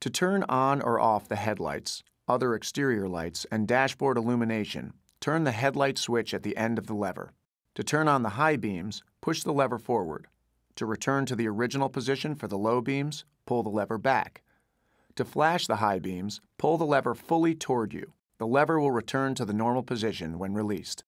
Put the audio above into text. To turn on or off the headlights, other exterior lights, and dashboard illumination, turn the headlight switch at the end of the lever. To turn on the high beams, push the lever forward. To return to the original position for the low beams, pull the lever back. To flash the high beams, pull the lever fully toward you. The lever will return to the normal position when released.